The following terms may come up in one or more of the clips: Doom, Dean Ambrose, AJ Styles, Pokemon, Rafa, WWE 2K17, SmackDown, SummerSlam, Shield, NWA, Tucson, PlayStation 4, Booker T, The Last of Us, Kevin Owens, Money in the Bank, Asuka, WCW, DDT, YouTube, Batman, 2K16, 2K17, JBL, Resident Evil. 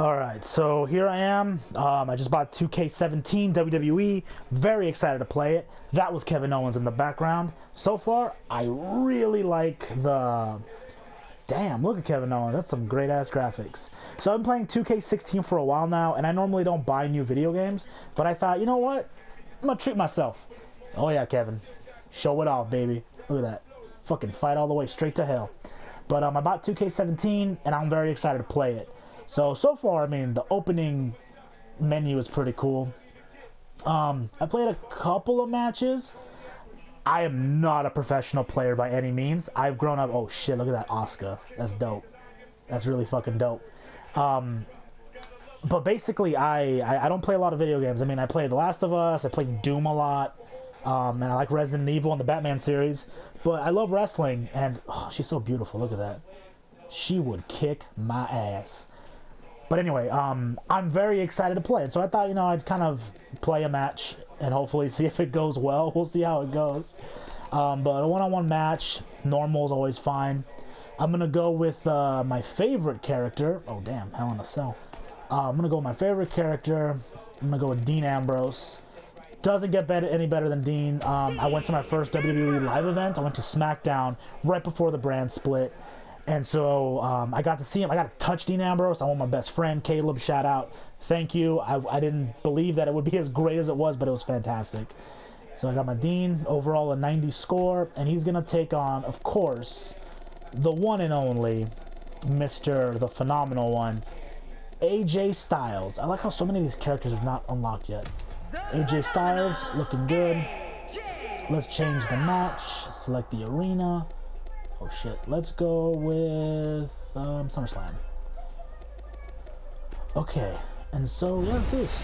Alright, so here I am. I just bought 2K17 WWE. Very excited to play it. That was Kevin Owens in the background. So far, I really like the... Damn, look at Kevin Owens. That's some great-ass graphics. So I've been playing 2K16 for a while now, and I normally don't buy new video games, but I thought, you know what? I'm gonna treat myself. Oh yeah, Kevin. Show it off, baby. Look at that. Fucking fight all the way straight to hell. But I bought 2K17, and I'm very excited to play it. So far, I mean, the opening menu is pretty cool. I played a couple of matches. I am not a professional player by any means. I've grown up... Oh, shit, look at that Asuka. That's dope. That's really fucking dope. But basically, I don't play a lot of video games. I mean, I play The Last of Us. I play Doom a lot. And I like Resident Evil and the Batman series. But I love wrestling. And, oh, she's so beautiful. Look at that. She would kick my ass. But anyway, I'm very excited to play it. So I thought, you know, I'd kind of play a match and hopefully see if it goes well. We'll see how it goes. But a one-on-one match, normal is always fine. I'm going to go with my favorite character. Oh, damn, Hell in a Cell. I'm going to go with my favorite character. I'm going to go with Dean Ambrose. Doesn't get better, any better than Dean. I went to my first WWE live event. I went to SmackDown right before the brand split. And so I got to see him. I got to touch Dean Ambrose. I want my best friend, Caleb. Shout out. Thank you. I didn't believe that it would be as great as it was, but it was fantastic. So I got my Dean. Overall, a 90 score. And he's going to take on, of course, the one and only Mr. The Phenomenal One, AJ Styles. I like how so many of these characters have not unlocked yet. AJ Styles, looking good. Let's change the match. Select the arena. Oh shit, let's go with SummerSlam. Okay, and so yeah, it's this.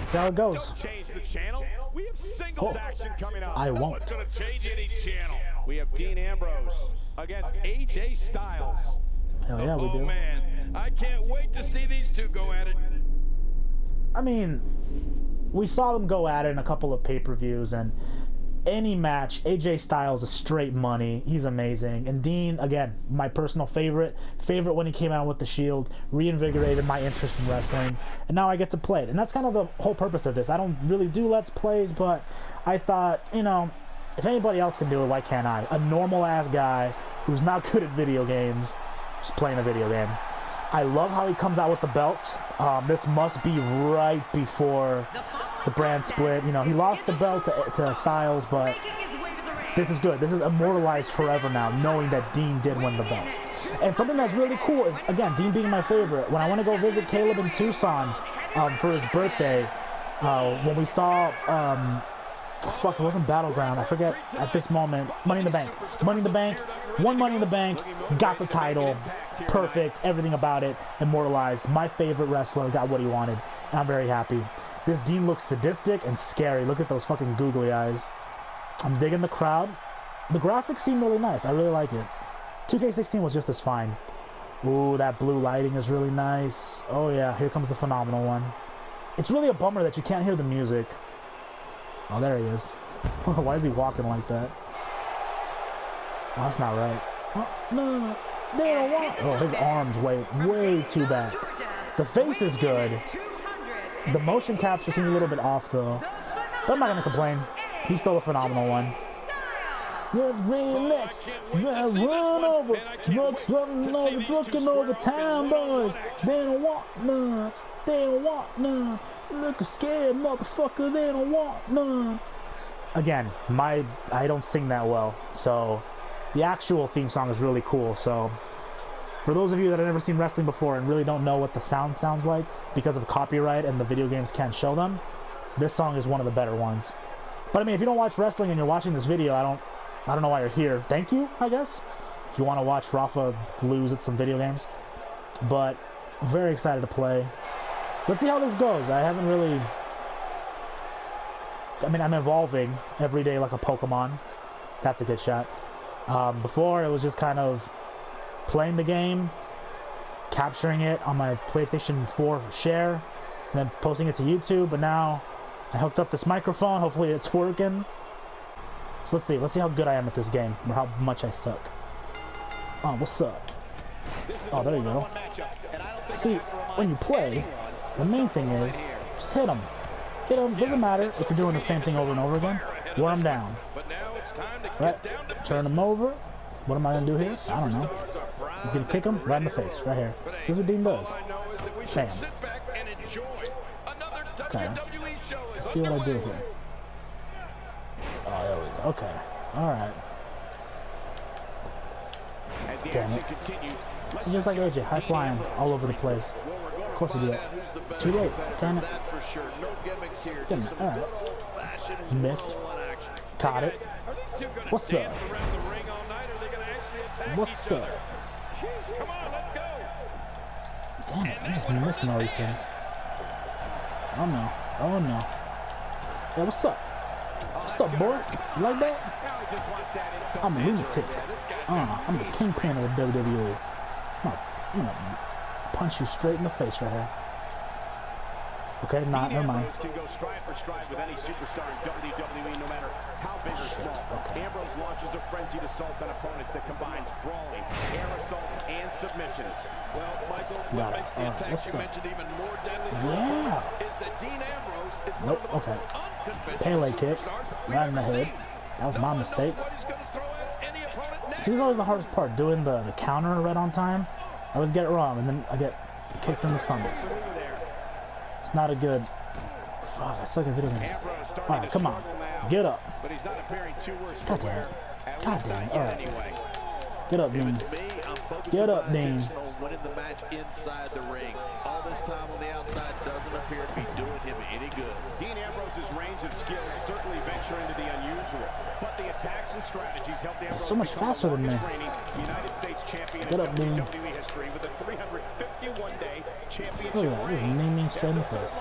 That's how it goes. Change the channel. We have singles action coming up. I won't. It's gonna change any channel. We have Dean Ambrose against AJ Styles. Hell yeah, we do. Oh man, I can't wait to see these two go at it. I mean, we saw them go at it in a couple of pay-per-views and. Any match, AJ Styles is straight money. He's amazing. And Dean, again, my personal favorite when he came out with the Shield, reinvigorated my interest in wrestling, and now I get to play it. And that's kind of the whole purpose of this. I don't really do Let's Plays, but I thought, you know, if anybody else can do it, why can't I? A normal-ass guy who's not good at video games just playing a video game. I love how he comes out with the belts. This must be right before... The brand split, you know, he lost the belt to Styles, but this is good. This is immortalized forever now, knowing that Dean did win the belt. And something that's really cool is, again, Dean being my favorite, when I went to go visit Caleb in Tucson for his birthday, when we saw, fuck, it wasn't Battleground, I forget at this moment, Money in the Bank. Money in the Bank, won Money in the Bank, got the title, perfect, everything about it, immortalized. My favorite wrestler got what he wanted, and I'm very happy. This Dean looks sadistic and scary. Look at those fucking googly eyes. I'm digging the crowd. The graphics seem really nice. I really like it. 2K16 was just as fine. Ooh, that blue lighting is really nice. Oh yeah, here comes the Phenomenal One. It's really a bummer that you can't hear the music. Oh, there he is. Why is he walking like that? Oh, that's not right. Oh, no. They don't want... Oh, his arm's way too bad. The face is good. The motion capture seems a little bit off, though. But I'm not going to complain. He's still a phenomenal one. Run over, broken over town, boys. They don't want none. They don't want none. Look, a scared motherfucker. They don't want none. Again, I don't sing that well. So the actual theme song is really cool. So... For those of you that have never seen wrestling before and really don't know what the sound sounds like because of copyright and the video games can't show them, this song is one of the better ones. But I mean, if you don't watch wrestling and you're watching this video, I don't know why you're here. Thank you, I guess, if you want to watch Rafa lose at some video games. But I'm very excited to play. Let's see how this goes. I haven't really... I mean, I'm evolving every day like a Pokemon. That's a good shot. Before, it was just kind of... playing the game, capturing it on my PlayStation 4 share, and then posting it to YouTube, but now I hooked up this microphone, hopefully it's working. So let's see how good I am at this game, or how much I suck. Oh, what's up? Oh, there you go. See, when you play, the main thing is just hit them. Hit them. Doesn't matter if you're doing the same thing over and over again. Wear them down. Right. Turn them over. What am I gonna do here? I don't know. You can kick him right in the face, right here. This is what Dean does. Bam. Okay. Let's see what I do here. Oh, there we go. Okay. All right. Damn it. So just like AJ, high flying all over the place. Of course he did it. Too late. Damn it. Damn it. All right. Missed. Caught it. What's up? What's up? Damn it. I'm just missing all these things. Oh no. Oh no. Yeah, what's up? What's up, boy? You like that? I'm a lunatic. I'm the kingpin of the WWE. I'm gonna punch you straight in the face right here. Okay, never mind. Okay. Ambrose launches a frenzied assault on opponents that combines brawling, air assaults, and submissions. Well, Michael, what makes the attack you mentioned even more deadly is that Dean Ambrose is one of the most Pele kick, right in the head. That was my mistake. See, this is always the hardest part, doing the counter right on time. I always get it wrong, and then I get kicked in the stomach. It's not a good... Fuck, I suck at video games. Alright, come on. Get up. God damn it. God damn it. Alright. Get up, Dean. Get up, Dean. Dean Ambrose's range of skill certainly venture into the unusual, but the attacks and strategies helped Ambrose so much faster than me. United States champion in WWE history with a 351-day championship. Look at that. He's naming straight in the face.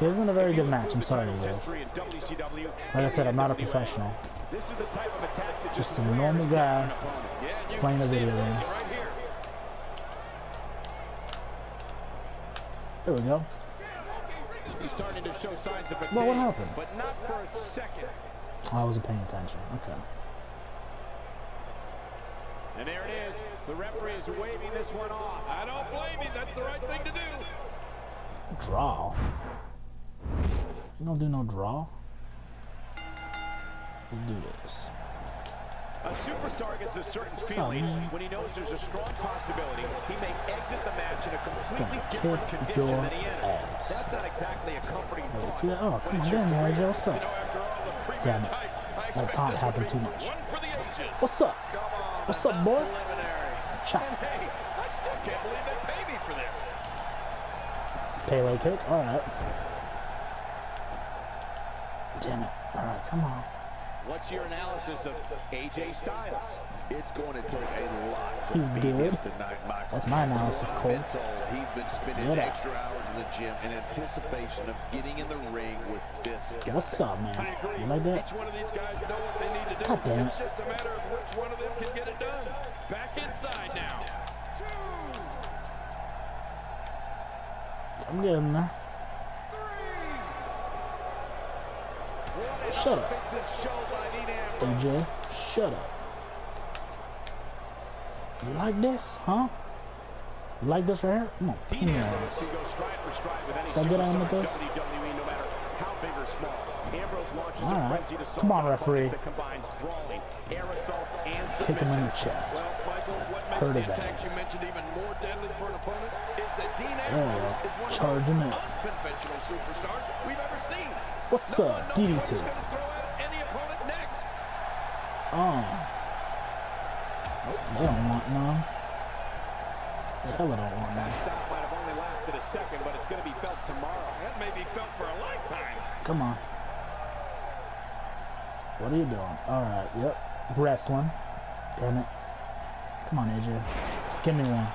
It isn't a very good match. I'm sorry, guys. Like I said, I'm not a professional. Just a normal guy playing a video game. There we go. He's starting to show signs of fatigue, well, what happened? But not for a second. I wasn't paying attention. Okay. And there it is. The referee is waving this one off. I don't blame you. That's the right thing to do. Draw. You don't do no draw. Let's do this. A superstar gets a certain feeling when he knows there's a strong possibility he may exit the match in a completely different condition than he entered. That's not exactly a comforting thought. Oh, come on, man, what's up? Damn it. That time happened too much. What's up? What's up, boy? Chop. Hey, I still can't believe they pay me for this. Pele kick? Alright. Damn it. Alright, come on. What's your analysis of AJ Styles? It's going to take a lot to beat him tonight, Michael. That's my analysis, Cole. He's been spending extra hours in the gym in anticipation of getting in the ring with this guy. What's up, man? You like that? Each one of these guys know what they need to do. God damn it. It's just a matter of which one of them can get it done. Back inside now. I'm getting there. Shut up. AJ, shut up. You like this, huh? You like this right here? Come on, pin your ass. So good on with this? Alright. Come on, referee. Kick him in the chest. Hurt his ass. There we go. Charge him in. What's up, DDT? They don't want none. The hell, I don't want none. That stop might have only lasted a second, but it's going to be felt tomorrow. That may be felt for a lifetime. Come on. What are you doing? All right, yep. Wrestling. Damn it. Come on, AJ. Just give me one.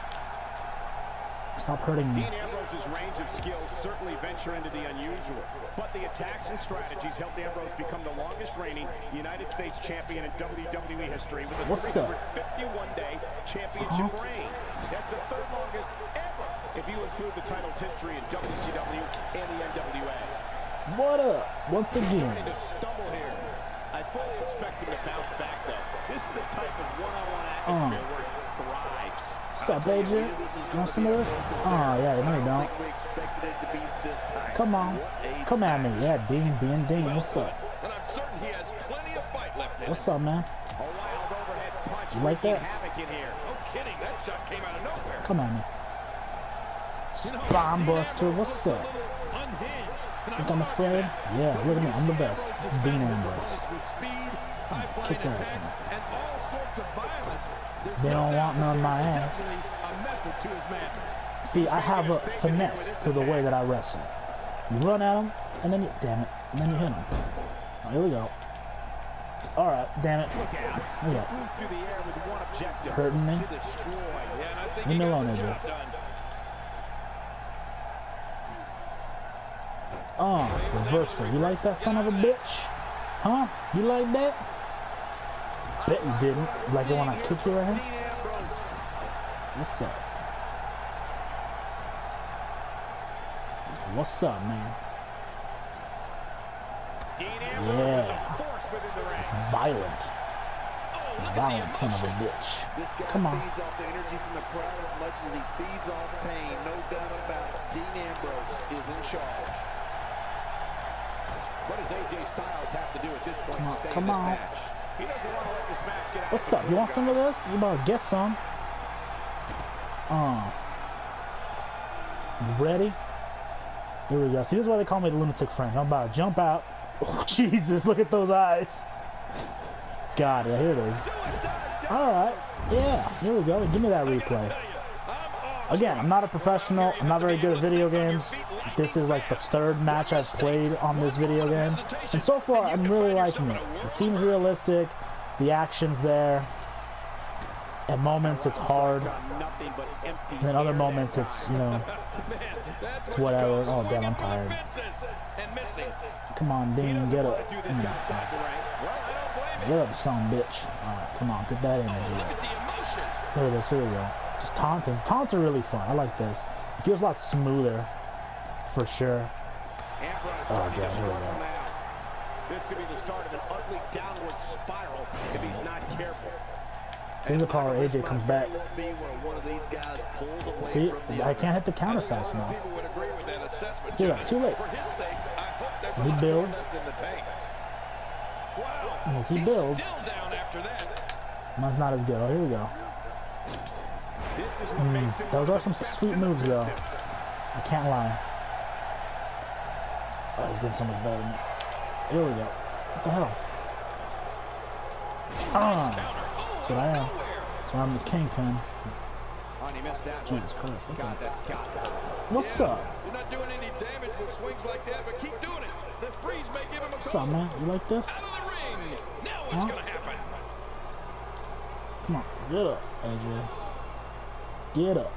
Stop hurting me. Dean Ambrose's range of skills certainly venture into the unusual, but the attacks and strategies helped Ambrose become the longest reigning United States champion in WWE history with a 351-day championship reign. That's the third longest ever if you include the title's history in WCW and the NWA. What up? Once again. He's starting to stumble here. I fully expect him to bounce back, though. This is the type of one-on-one atmosphere where he thrives. What's up, AJ? You want some of this? Oh, yeah, no you don't. Come on. Come at me. Yeah, Dean being Dean. What's up? What's up, man? You right there? Come on, man. Spambuster. What's up? Think I'm afraid? Yeah, look at me. I'm the best. Dean Ambrose. Kick ass, man. They don't want none of my ass. See, I have a finesse to the way that I wrestle. You run at him, and then you, damn it, and then you hit him. Oh, here we go. All right, damn it. Yeah. Hurting me. Leave me alone, dude. Oh, reversal. You like that son of a bitch? Huh? You like that? Bet you didn't. Like the one I kicked you right here? What's up? What's up, man? Yeah. Violent. Violent son of a bitch. Come on. Dean Ambrose is in charge. What does AJ Styles have to do at this point? Come on. He doesn't want to let this match get out. What's up? You want some of this? You better get some. Ready? Here we go. See, this is why they call me the lunatic Frank. I'm about to jump out. Oh, Jesus, look at those eyes. God, yeah, here it is. Alright. Yeah, here we go. Give me that replay. Again, I'm not a professional, I'm not very good at video games. This is like the third match I've played on this video game. And so far, I'm really liking it. It seems realistic, the action's there. At moments, it's hard. And at other moments, it's, you know, it's whatever. Oh, damn, I'm tired. Come on, Dean, get up. Get up, son of a bitch. Alright, come on, get that energy up. Look at this, here we go. Just taunting. Taunts are really fun. I like this. It feels a lot smoother, for sure. Oh, damn, here we go. This could be the start of an ugly downward spiral if he's not careful. Here's the part where AJ comes back. See, I can't hit the counter fast enough. Yeah, too late. He builds. And as he builds, mine's not as good. Oh, here we go. Those are some sweet moves, though. I can't lie. Oh, he's getting so much better than me. Here we go. What the hell? Ah! That's what I am. That's why I'm the kingpin. Jesus Christ, look at that. What's up? You're not doing any damage with swings like that, but keep doing it. The breeze may give him a what's up, man? You like this? Out of the ring. Now what's gonna happen? Come on, get up, AJ. Get up.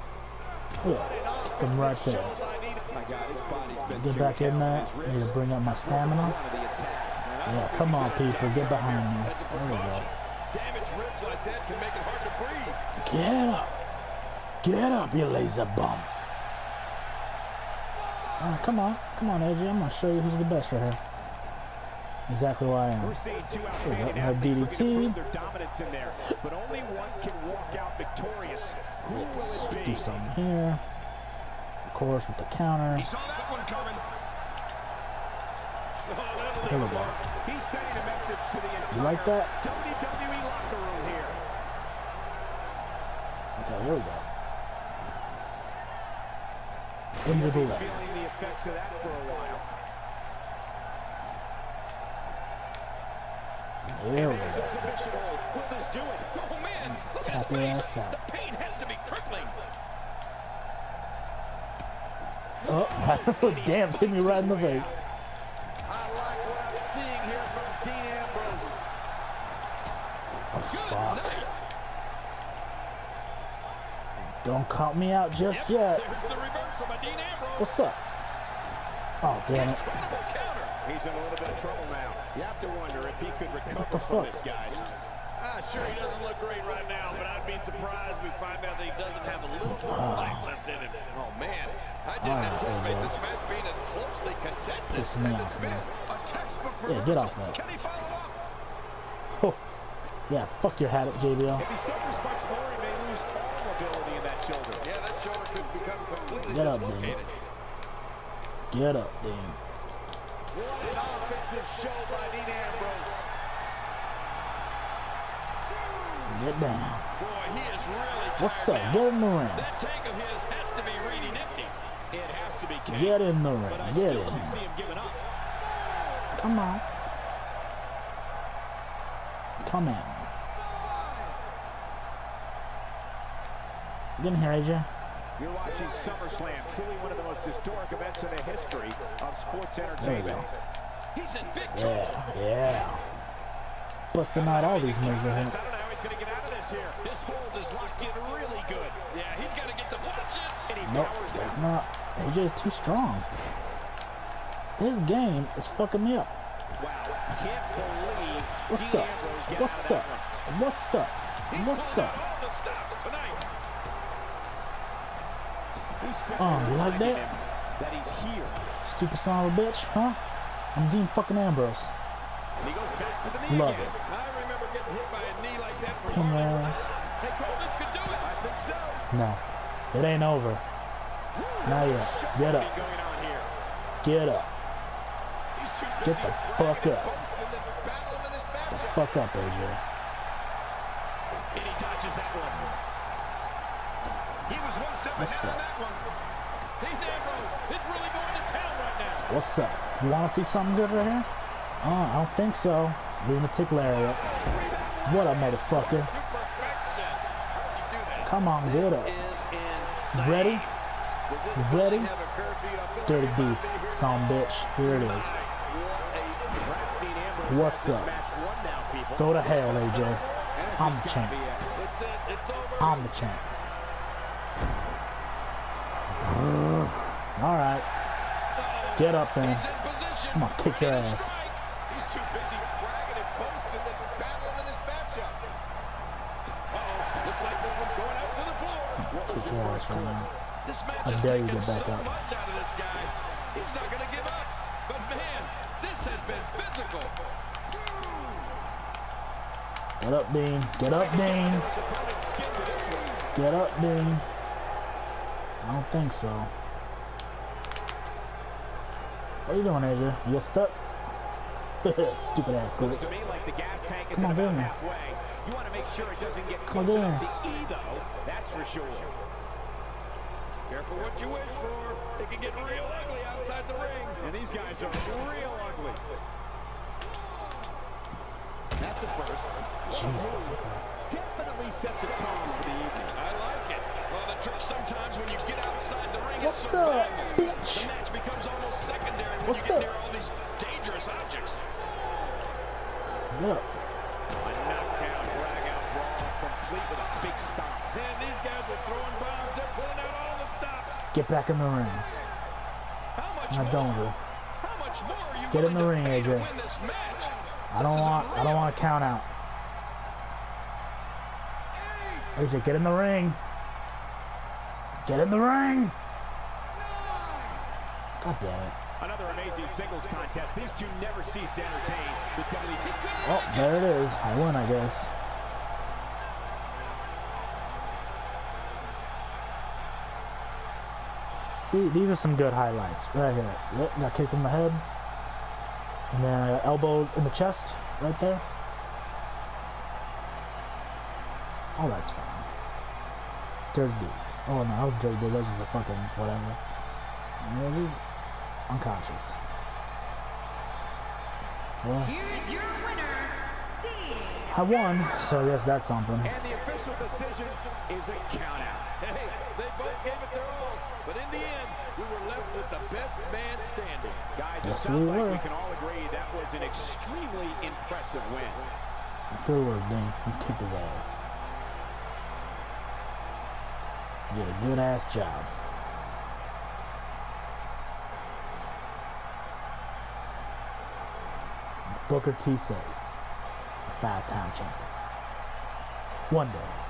Yeah. Kick him right there. Get back in there. I need to bring up my stamina. Yeah, come on, people. Get behind me. There we go. Get up. Get up, you lazy bum. Oh, come on. Come on, AJ. I'm going to show you who's the best right here. Exactly why I am. Here we go. DDT. Let's do something here. Of course, with the counter. Here we go. You like that? Okay, here we go. Into the left. There we go. Tap your ass out. Oh, damn, hit me right in the face. Oh, fuck. Don't count me out just yet. What's up? Oh, damn it. He's in a little bit of trouble now. You have to wonder if he could recover from this, guys. Sure, he doesn't look great right now, but I'd be surprised if we find out that he doesn't have a little more light left in him. Oh, man. I didn't anticipate this match being as closely contested as it's been. A textbook reversal. Yeah, get off that. Can he follow up? Oh. Yeah, fuck your hat, JBL. If he suffers much more, he may lose all ability in that shoulder. Yeah, that shoulder could become completely dislocated. Get up, Dean. What an offensive show by Dean Ambrose. Get down. Boy, he is really tired. What's up? Get in the ring. That tank of his has to be reading empty. It has to be came. Get in the ring. But I still don't see him giving up. Come on. Come on. Get in here, AJ. You're watching SummerSlam, truly one of the most historic events in the history of sports entertainment. He's in victory. Yeah. Busting out all these moves right here. I don't know how he's going to get out of this here. This hold is locked in really good. Yeah, he's got to get the watch it. And he powers it. It's not. AJ is too strong. This game is fucking me up. Wow. Can't believe. What's up? What's up? What's up? What's up? Oh, you like that? That he's here. Stupid son of a bitch, huh? I'm Dean fucking Ambrose. And he goes back to the knee. Love it. I remember getting hit by a knee like that for years. Hey, Cole, this could do it. I think so. No, it ain't over. Not yet. Get up. Get up. Get the fuck up. Get the fuck up, AJ. And he touches that one. He was one step ahead on that one. Dean Ambrose, it's really going to town right now. What's up? You want to see something good right here? I don't think so. Lunatic lariat. What up, motherfucker? Come on, get up. Ready? Ready? Dirty deeds, son of a bitch. Here it is. What's up? Go to hell, AJ. I'm the champ. I'm the champ. All right. Get up, then. I'm gonna kick your ass. He's too busy bragging and boasting than battling in this matchup. Uh-oh, looks like this one's going out to the floor. What was the first corner? This match is taking so much out of this guy. He's not going to give up. But man, this has been physical. Get up, Dean. Get up, Dean. Get up, Dean. I don't think so. What are you doing, AJ? You're stuck? Stupid ass clip. Looks to me like the gas tank is about halfway. You want to make sure it doesn't get close enough to E, though. That's for sure. Careful what you wish for. It can get real ugly outside the ring. And these guys are real ugly. That's a first. Jesus. Definitely sets a tone for the evening. I like it. Well, the trick sometimes when you get outside the ring, it's survival. Bitch? The match becomes almost secondary when you get near all these dangerous objects. Get up. A knockdown, drag out brawl, complete with a big stop. Man, these guys are throwing bombs. They're pulling out all the stops. Get back in the ring. How much more are you going to pay to win this match? I don't want to count out. AJ, get in the ring. Get in the ring. God damn it. Another amazing singles contest. These two never cease to entertain. Oh, there it is. I won, I guess. See, these are some good highlights. Right here. Yep, got kicked in the head. And then I got elbowed in the chest. Right there. Oh, that's fine. Dirty dudes. Oh, no, I was dirty dudes. That was just a fucking whatever. Maybe. Unconscious. Well, here's your winner, Dean. I won, so I guess that's something. And the official decision is a count out. Hey, they both gave it their all, but in the end, we were left with the best man standing. Guys, yes, it sounds like we can all agree that was an extremely impressive win. Good work, Dean. You kicked his ass. You did a good ass job. Booker T says, 5-time champion. One day.